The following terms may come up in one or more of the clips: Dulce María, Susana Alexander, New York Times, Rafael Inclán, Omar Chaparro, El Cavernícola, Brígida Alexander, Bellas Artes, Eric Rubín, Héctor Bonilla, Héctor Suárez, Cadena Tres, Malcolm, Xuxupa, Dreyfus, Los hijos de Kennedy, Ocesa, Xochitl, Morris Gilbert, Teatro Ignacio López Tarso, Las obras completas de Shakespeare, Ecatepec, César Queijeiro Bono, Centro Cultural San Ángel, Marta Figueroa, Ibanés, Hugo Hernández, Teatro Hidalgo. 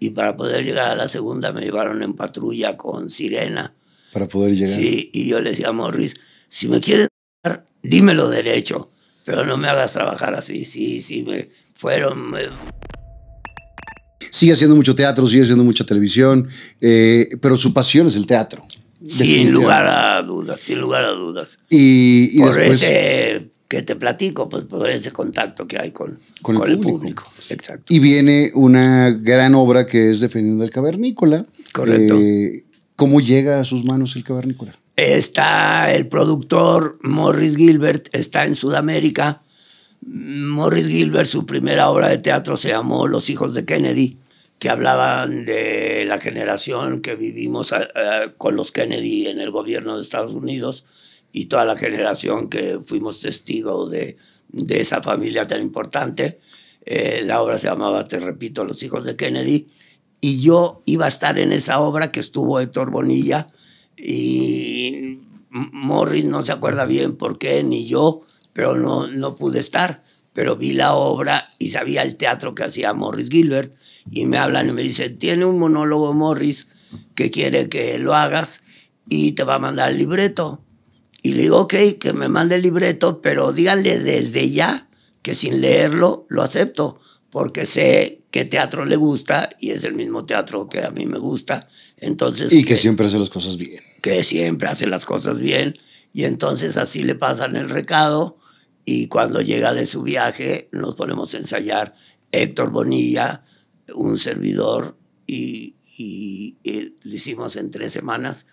Y para poder llegar a la segunda me llevaron en patrulla con sirena. Para poder llegar. Sí, y yo le decía a Morris, si me quieres dar, dímelo derecho, pero no me hagas trabajar así. Sí, me fueron... Sigue haciendo mucho teatro, sigue haciendo mucha televisión, pero su pasión es el teatro. Sin lugar a dudas, sin lugar a dudas. Y por después... ese que te platico, pues por ese contacto que hay con el público. Exacto. Y viene una gran obra que es Defendiendo al Cavernícola. Correcto. ¿Cómo llega a sus manos el Cavernícola? Está el productor Morris Gilbert, está en Sudamérica. Morris Gilbert, su primera obra de teatro se llamó Los hijos de Kennedy, que hablaban de la generación que vivimos con los Kennedy en el gobierno de Estados Unidos y toda la generación que fuimos testigos de esa familia tan importante. La obra se llamaba, te repito, Los hijos de Kennedy. Y yo iba a estar en esa obra que estuvo Héctor Bonilla y Morris no se acuerda bien por qué, ni yo, pero no pude estar. Pero vi la obra y sabía el teatro que hacía Morris Gilbert y me hablan y me dicen, tiene un monólogo Morris que quiere que lo hagas y te va a mandar el libreto. Y le digo, ok, que me mande el libreto, pero díganle desde ya que sin leerlo lo acepto, porque sé qué teatro le gusta y es el mismo teatro que a mí me gusta. Entonces, y que siempre hace las cosas bien. Que siempre hace las cosas bien. Y entonces así le pasan el recado y cuando llega de su viaje nos ponemos a ensayar Héctor Bonilla, un servidor, y lo hicimos en 3 semanas,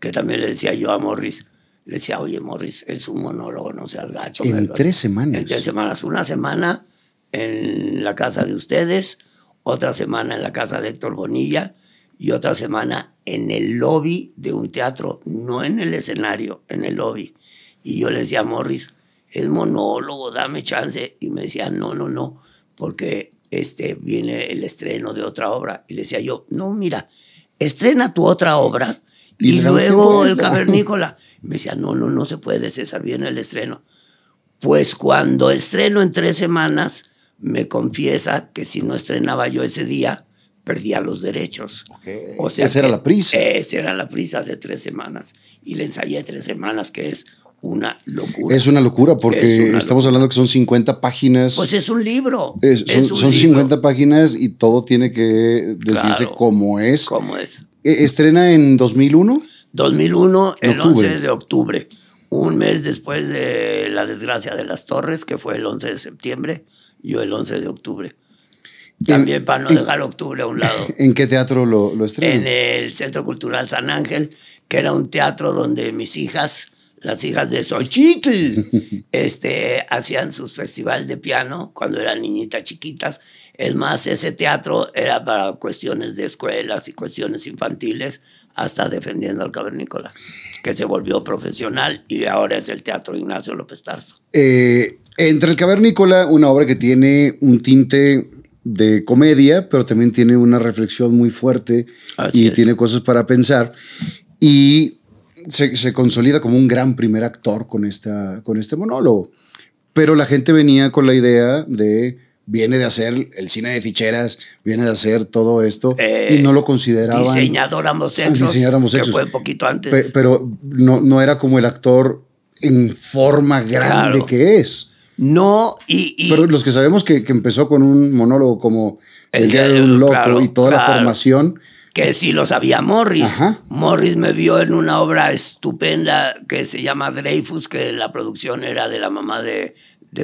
que también le decía yo a Morris, le decía, oye, Morris, es un monólogo, no seas gacho. En 3 semanas. En 3 semanas. Una semana en la casa de ustedes, otra semana en la casa de Héctor Bonilla y otra semana en el lobby de un teatro, no en el escenario, en el lobby. Y yo le decía a Morris, es monólogo, dame chance. Y me decía, no, porque viene el estreno de otra obra. Y le decía yo, no, mira, estrena tu otra obra y luego el Cavernícola. Me decía, no se puede, César, viene el estreno. Pues cuando estreno en 3 semanas, me confiesa que si no estrenaba yo ese día, perdía los derechos. Okay. O sea, esa era la prisa. Esa era la prisa de 3 semanas. Y le ensayé 3 semanas, que es una locura. Es una locura, porque estamos hablando que son 50 páginas. Pues es un libro. Son 50 páginas y todo tiene que decirse cómo es. ¿Cómo es? ¿Estrena en 2001? 2001, el 11 de octubre. Un mes después de la desgracia de las Torres, que fue el 11 de septiembre, yo el 11 de octubre. También para no dejar octubre a un lado. ¿En qué teatro lo estrenó? En el Centro Cultural San Ángel, que era un teatro donde mis hijas, las hijas de Xochitl, hacían sus festivales de piano cuando eran niñitas chiquitas. Es más, ese teatro era para cuestiones de escuelas y cuestiones infantiles, hasta Defendiendo al Cavernícola, que se volvió profesional y ahora es el Teatro Ignacio López Tarso. Entre el Cavernícola, una obra que tiene un tinte de comedia, pero también tiene una reflexión muy fuerte. Así es. Tiene cosas para pensar y se consolida como un gran primer actor con este monólogo. Pero la gente venía con la idea de... Viene de hacer el cine de ficheras, viene de hacer todo esto y no lo consideraban. Diseñador homosexual, que fue un poquito antes. Pero no era como el actor en forma grande que es. No, pero los que sabemos que empezó con un monólogo como El Diario de un Loco y toda la formación. Que sí lo sabía Morris. Ajá. Morris me vio en una obra estupenda que se llama Dreyfus, que la producción era de la mamá de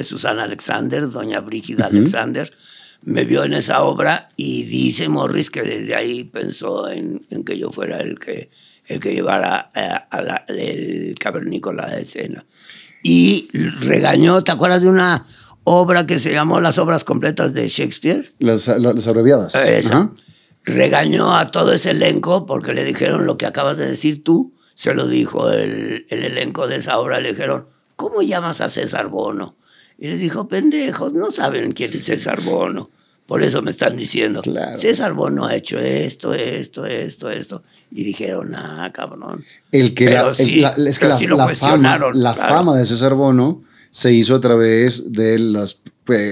Susana Alexander, doña Brígida Alexander. Me vio en esa obra y dice Morris que desde ahí pensó en que yo fuera el que llevara el Cavernícola a la escena. Y regañó, ¿te acuerdas de una obra que se llamó Las obras completas de Shakespeare? Las abreviadas. Esa. Regañó a todo ese elenco porque le dijeron lo que acabas de decir tú, se lo dijo el elenco de esa obra, le dijeron, ¿cómo llamas a César Bono? Y les dijo, pendejos, no saben quién es César Bono. Por eso me están diciendo, claro, César Bono ha hecho esto. Y dijeron, ah, cabrón. Es que la fama de César Bono se hizo a través de las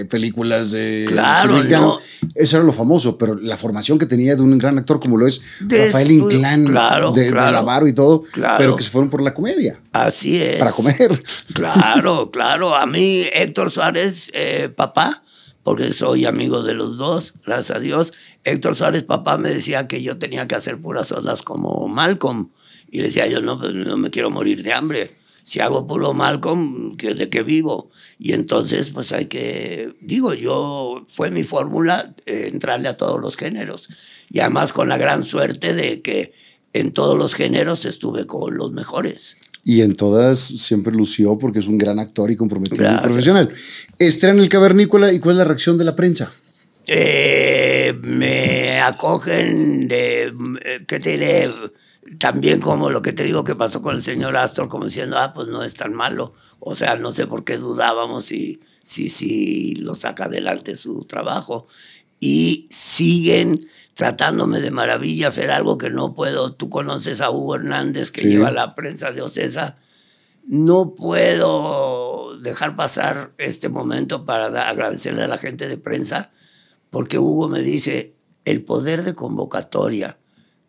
películas de mexicano. No. Eso era lo famoso, pero la formación que tenía de un gran actor como lo es Rafael Inclán, de Lavaro y todo, pero que se fueron por la comedia. Así es. Para comer. Claro, claro. A mí Héctor Suárez, papá, porque soy amigo de los dos, gracias a Dios. Héctor Suárez, papá, me decía que yo tenía que hacer puras odas como Malcolm. Y le decía yo, no, pues no me quiero morir de hambre. Si hago puro Malcolm, ¿de qué vivo? Y entonces, pues hay que... Digo, fue mi fórmula entrarle a todos los géneros. Y además con la gran suerte de que en todos los géneros estuve con los mejores. Y en todas siempre lució porque es un gran actor y comprometido y profesional. Estrena El Cavernícola, ¿y cuál es la reacción de la prensa? Me acogen de... ¿Qué te diré? También como lo que te digo que pasó con el señor Astor, como diciendo, ah, pues no es tan malo. O sea, no sé por qué dudábamos si lo saca adelante su trabajo. Y siguen tratándome de maravilla, Fer, algo que no puedo. Tú conoces a Hugo Hernández, que lleva la prensa de Ocesa. No puedo dejar pasar este momento para agradecerle a la gente de prensa, porque Hugo me dice, el poder de convocatoria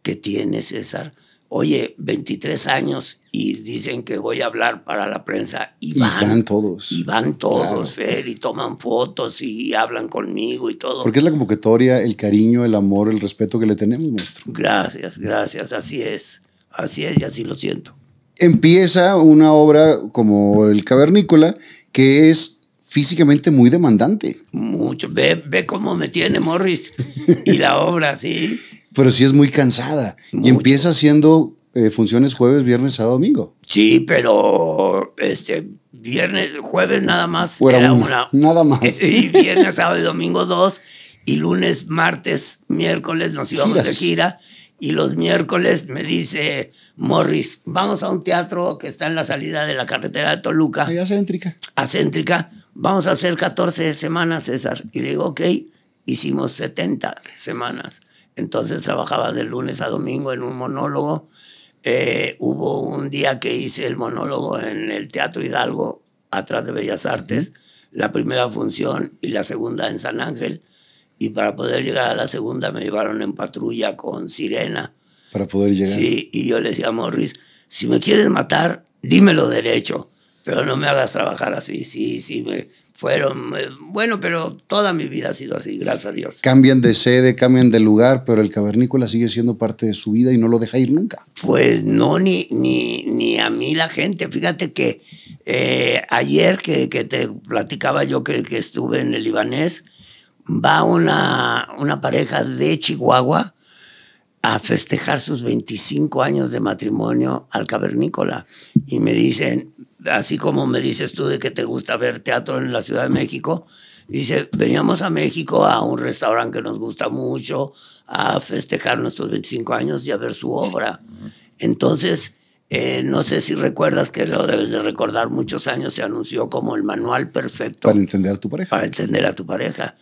que tiene César... Oye, 23 años y dicen que voy a hablar para la prensa. Y van todos, Fer, y toman fotos y hablan conmigo y todo. Porque es la convocatoria, el cariño, el amor, el respeto que le tenemos, maestro. Gracias, gracias, así es y así lo siento. Empieza una obra como El Cavernícola que es físicamente muy demandante. Mucho, ve cómo me tiene Morris y la obra, sí. Pero sí es muy cansada. Mucho. Y empieza haciendo funciones jueves, viernes, sábado, domingo. Sí, pero jueves nada más. Era una. Nada más. Y viernes, sábado y domingo 2. Y lunes, martes, miércoles nos íbamos de gira. Y los miércoles me dice Morris, vamos a un teatro que está en la salida de la carretera de Toluca. Ahí acéntrica. Vamos a hacer 14 semanas, César. Y le digo, ok, hicimos 70 semanas. Entonces trabajaba de lunes a domingo en un monólogo. Hubo un día que hice el monólogo en el Teatro Hidalgo, atrás de Bellas Artes, la primera función y la segunda en San Ángel. Y para poder llegar a la segunda me llevaron en patrulla con sirena. Para poder llegar. Sí, y yo le decía a Morris, si me quieres matar, dímelo derecho, pero no me hagas trabajar así. Sí, bueno, pero toda mi vida ha sido así, gracias a Dios. Cambian de sede, cambian de lugar, pero El Cavernícola sigue siendo parte de su vida y no lo deja ir nunca. Pues no, ni a mí la gente. Fíjate que ayer que te platicaba yo que estuve en el Ibanés, va una pareja de Chihuahua a festejar sus 25 años de matrimonio al Cavernícola. Y me dicen... Así como me dices tú de que te gusta ver teatro en la Ciudad de México, dice, veníamos a México a un restaurante que nos gusta mucho, a festejar nuestros 25 años y a ver su obra. Entonces, no sé si recuerdas, que lo debes de recordar, muchos años se anunció como el manual perfecto. Para entender a tu pareja. Para entender a tu pareja.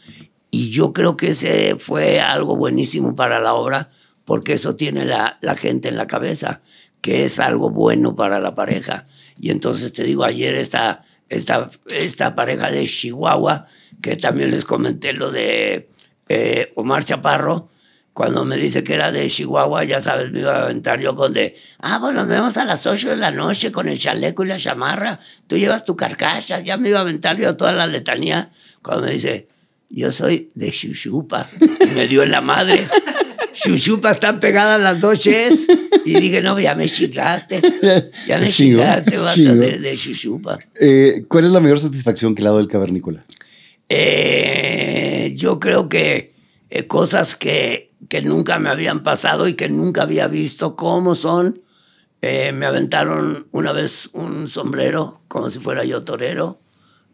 Y yo creo que ese fue algo buenísimo para la obra, porque eso tiene la gente en la cabeza, que es algo bueno para la pareja. Y entonces te digo, ayer esta pareja de Chihuahua, que también les comenté lo de Omar Chaparro, cuando me dice que era de Chihuahua, ya sabes, me iba a aventar yo con bueno, nos vemos a las 8 de la noche con el chaleco y la chamarra, tú llevas tu carcacha, ya me iba a aventar yo toda la letanía, cuando me dice, yo soy de Xuxupa, y me dio en la madre. Xuxupas están pegadas las dos ches. Y dije, no, ya me chingaste, vato, de Xuxupa. ¿Cuál es la mayor satisfacción que le ha dado El Cavernícola? Yo creo que cosas que nunca me habían pasado y que nunca había visto cómo son. Me aventaron una vez un sombrero, como si fuera yo torero.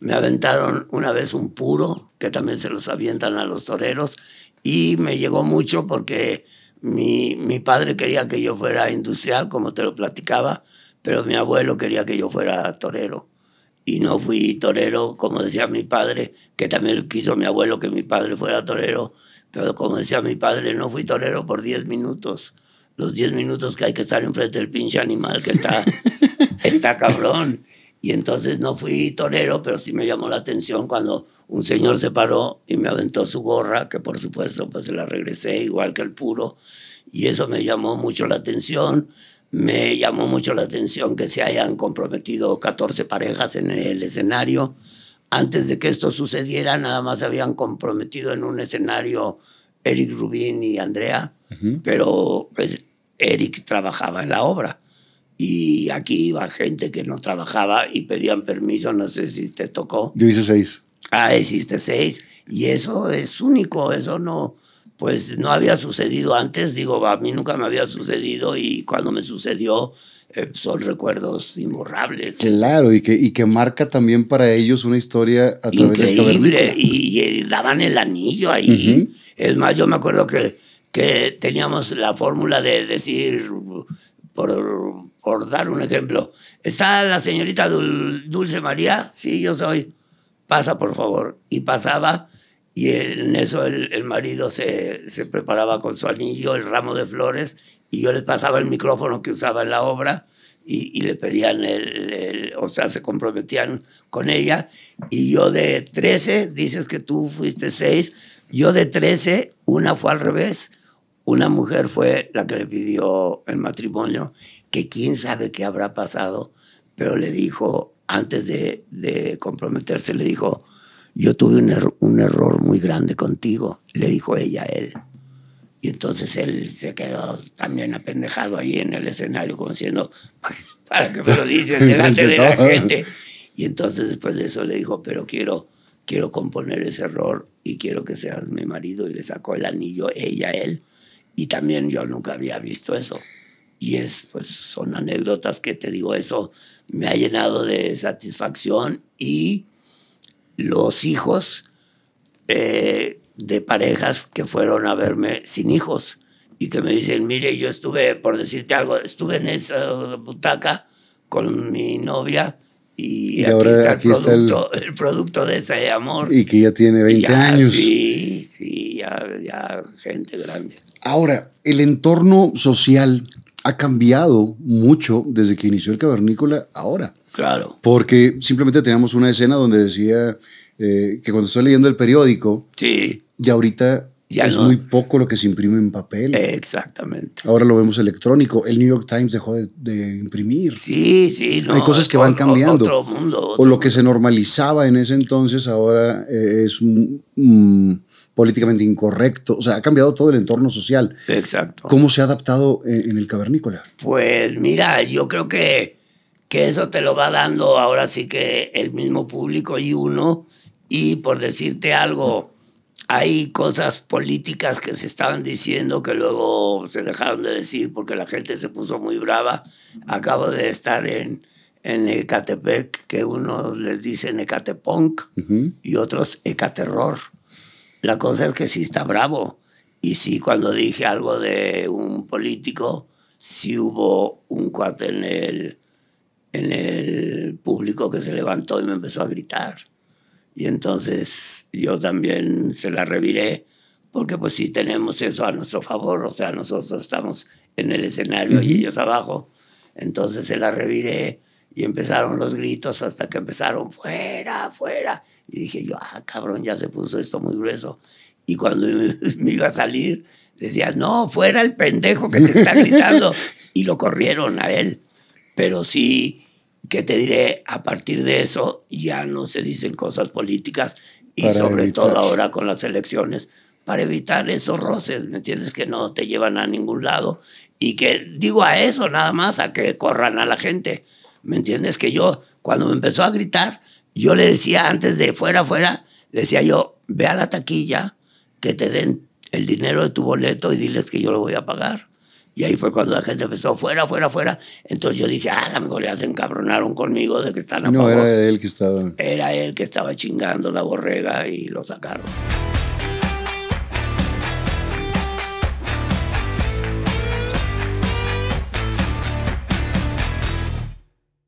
Me aventaron una vez un puro, que también se los avientan a los toreros. Y me llegó mucho porque mi padre quería que yo fuera industrial, como te lo platicaba, pero mi abuelo quería que yo fuera torero. Y no fui torero, como decía mi padre, que también quiso mi abuelo que mi padre fuera torero, pero como decía mi padre, no fui torero por 10 minutos. Los 10 minutos que hay que estar enfrente del pinche animal que está cabrón. Y entonces no fui torero, pero sí me llamó la atención cuando un señor se paró y me aventó su gorra, que por supuesto pues se la regresé, igual que el puro, y eso me llamó mucho la atención. Me llamó mucho la atención que se hayan comprometido 14 parejas en el escenario. Antes de que esto sucediera, nada más habían comprometido en un escenario Eric Rubín y Andrea, pero pues, Eric trabajaba en la obra. Y aquí iba gente que no trabajaba y pedían permiso, no sé si te tocó. Yo hice 6. Ah, hiciste 6. Y eso es único, eso no, pues no había sucedido antes. Digo, a mí nunca me había sucedido y cuando me sucedió son recuerdos imborrables. Claro, y que marca también para ellos una historia a través de esta película. Increíble, y daban el anillo ahí. Es más, yo me acuerdo que teníamos la fórmula de decir, por dar un ejemplo, está la señorita Dulce María, sí, yo soy, pasa por favor, y pasaba, y en eso el marido se preparaba con su anillo, el ramo de flores, y yo les pasaba el micrófono que usaba en la obra, y le pedían, o sea, se comprometían con ella, y yo de 13, dices que tú fuiste 6, yo de 13, una fue al revés. Una mujer fue la que le pidió el matrimonio, que quién sabe qué habrá pasado, pero le dijo, antes de comprometerse, le dijo, yo tuve un error muy grande contigo, le dijo ella a él. Y entonces él se quedó también apendejado ahí en el escenario, como diciendo, ¿para qué me lo dices delante de la gente? Y entonces después de eso le dijo, pero quiero componer ese error y quiero que seas mi marido. Y le sacó el anillo ella a él. Y también yo nunca había visto eso. Y pues, son anécdotas que te digo, eso me ha llenado de satisfacción. Y los hijos de parejas que fueron a verme sin hijos y que me dicen, mire, yo estuve, por decirte algo, estuve en esa butaca con mi novia y aquí ahora, está, el producto de ese amor. Y que ya tiene 20 años. Sí, sí, ya gente grande. Ahora, el entorno social ha cambiado mucho desde que inició El Cavernícola ahora. Claro. Porque simplemente teníamos una escena donde decía que cuando estoy leyendo el periódico, sí, ya ahorita ya es no. Muy poco lo que se imprime en papel. Exactamente. Ahora lo vemos electrónico. El New York Times dejó de imprimir. Sí, sí. No, hay cosas que van cambiando. Otro mundo. O lo que se normalizaba en ese entonces ahora es políticamente incorrecto, o sea, ha cambiado todo el entorno social. Exacto. ¿Cómo se ha adaptado en El Cavernícola? Pues mira, yo creo que eso te lo va dando ahora sí que el mismo público y uno, y por decirte algo, hay cosas políticas que se estaban diciendo que luego se dejaron de decir porque la gente se puso muy brava. Acabo de estar en Ecatepec, que unos les dicen Ecateponc y otros Ecaterror. La cosa es que sí está bravo. Y sí, cuando dije algo de un político, sí hubo un cuate en el público que se levantó y me empezó a gritar. Y entonces yo también se la reviré, porque pues sí tenemos eso a nuestro favor. O sea, nosotros estamos en el escenario y ellos abajo. Entonces se la reviré y empezaron los gritos hasta que empezaron fuera, fuera. Y dije yo, ah, cabrón, ya se puso esto muy grueso. Y cuando me iba a salir, decía, no, fuera el pendejo que te está gritando. Y lo corrieron a él. Pero sí, ¿qué te diré? A partir de eso ya no se dicen cosas políticas. Y sobre todo ahora con las elecciones, para evitar esos roces, ¿me entiendes? Que no te llevan a ningún lado. Y que digo a eso nada más, a que corran a la gente. ¿Me entiendes? Que yo, cuando me empezó a gritar, yo le decía antes de fuera, fuera, decía yo, ve a la taquilla, que te den el dinero de tu boleto y diles que yo lo voy a pagar. Y ahí fue cuando la gente empezó, fuera, fuera, fuera. Entonces yo dije, ah, a lo mejor ya se encabronaron conmigo de que están a favor. No, era él que estaba chingando la borrega y lo sacaron.